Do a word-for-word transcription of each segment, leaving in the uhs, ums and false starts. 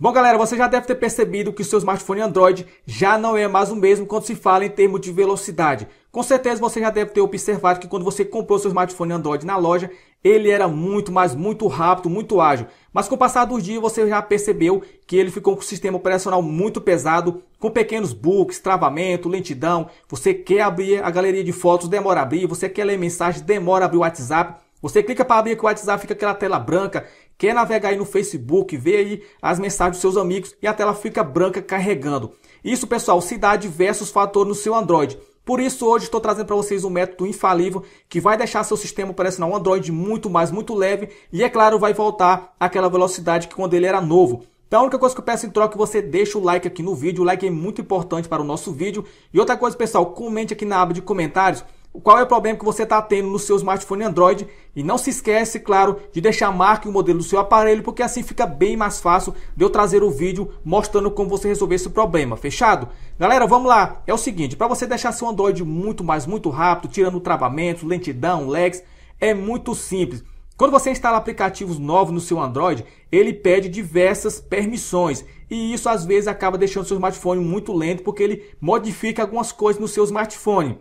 Bom, galera, você já deve ter percebido que o seu smartphone Android já não é mais o mesmo quando se fala em termos de velocidade. Com certeza você já deve ter observado que quando você comprou seu smartphone Android na loja, ele era muito, mas muito rápido, muito ágil. Mas com o passar dos dias você já percebeu que ele ficou com um sistema operacional muito pesado, com pequenos bugs, travamento, lentidão. Você quer abrir a galeria de fotos, demora a abrir. Você quer ler mensagem, demora a abrir o WhatsApp. Você clica para abrir que o WhatsApp fica aquela tela branca, quer navegar aí no Facebook, ver aí as mensagens dos seus amigos e a tela fica branca carregando. Isso, pessoal, se dá a diversos fatores no seu Android. Por isso, hoje estou trazendo para vocês um método infalível que vai deixar seu sistema operacional Android muito mais, muito leve e, é claro, vai voltar àquela velocidade que quando ele era novo. Então a única coisa que eu peço em troca é que você deixe o like aqui no vídeo. O like é muito importante para o nosso vídeo. E outra coisa, pessoal, comente aqui na aba de comentários qual é o problema que você está tendo no seu smartphone Android. E não se esquece, claro, de deixar a marca e o modelo do seu aparelho, porque assim fica bem mais fácil de eu trazer o vídeo mostrando como você resolver esse problema, fechado? Galera, vamos lá. É o seguinte, para você deixar seu Android muito mais, muito rápido, tirando travamento, lentidão, lags, é muito simples. Quando você instala aplicativos novos no seu Android, ele pede diversas permissões. E isso às vezes acaba deixando seu smartphone muito lento, porque ele modifica algumas coisas no seu smartphone.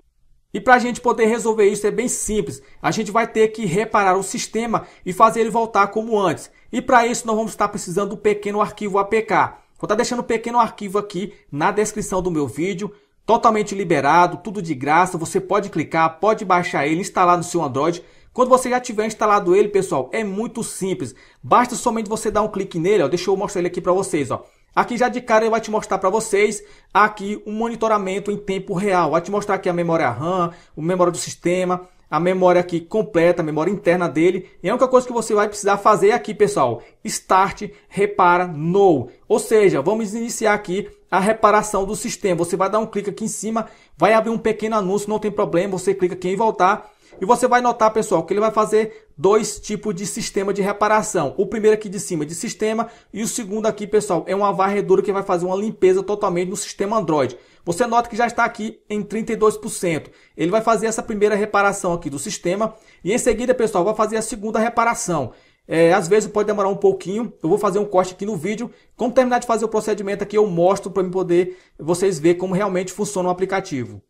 E para a gente poder resolver isso é bem simples, a gente vai ter que reparar o sistema e fazer ele voltar como antes. E para isso nós vamos estar precisando do pequeno arquivo A P K. Vou estar deixando um pequeno arquivo aqui na descrição do meu vídeo, totalmente liberado, tudo de graça, você pode clicar, pode baixar ele, instalar no seu Android. Quando você já tiver instalado ele, pessoal, é muito simples, basta somente você dar um clique nele, ó. Deixa eu mostrar ele aqui para vocês, ó. Aqui já de cara ele vai te mostrar para vocês aqui um monitoramento em tempo real. Vai te mostrar aqui a memória RAM, a memória do sistema, a memória aqui completa, a memória interna dele. E a única coisa que você vai precisar fazer aqui, pessoal, Start, Repara, No. Ou seja, vamos iniciar aqui a reparação do sistema. Você vai dar um clique aqui em cima, vai abrir um pequeno anúncio, não tem problema, você clica aqui em voltar. E você vai notar, pessoal, que ele vai fazer dois tipos de sistema de reparação. O primeiro aqui de cima é de sistema e o segundo aqui, pessoal, é uma varredura que vai fazer uma limpeza totalmente no sistema Android. Você nota que já está aqui em trinta e dois por cento. Ele vai fazer essa primeira reparação aqui do sistema e em seguida, pessoal, vai fazer a segunda reparação. É, às vezes pode demorar um pouquinho, eu vou fazer um corte aqui no vídeo. Quando terminar de fazer o procedimento aqui, eu mostro para poder vocês verem como realmente funciona o aplicativo.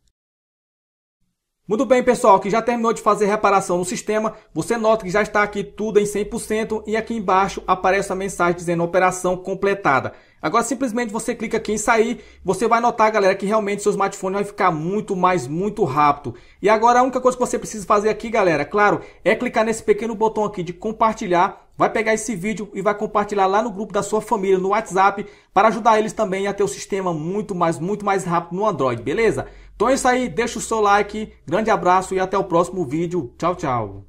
Muito bem, pessoal, que já terminou de fazer reparação no sistema, você nota que já está aqui tudo em cem por cento e aqui embaixo aparece a mensagem dizendo operação completada. Agora simplesmente você clica aqui em sair, você vai notar, galera, que realmente seu smartphone vai ficar muito, mas muito rápido. E agora a única coisa que você precisa fazer aqui, galera, claro, é clicar nesse pequeno botão aqui de compartilhar. Vai pegar esse vídeo e vai compartilhar lá no grupo da sua família, no WhatsApp, para ajudar eles também a ter o sistema muito mais, muito mais rápido no Android, beleza? Então é isso aí, deixa o seu like, grande abraço e até o próximo vídeo. Tchau, tchau!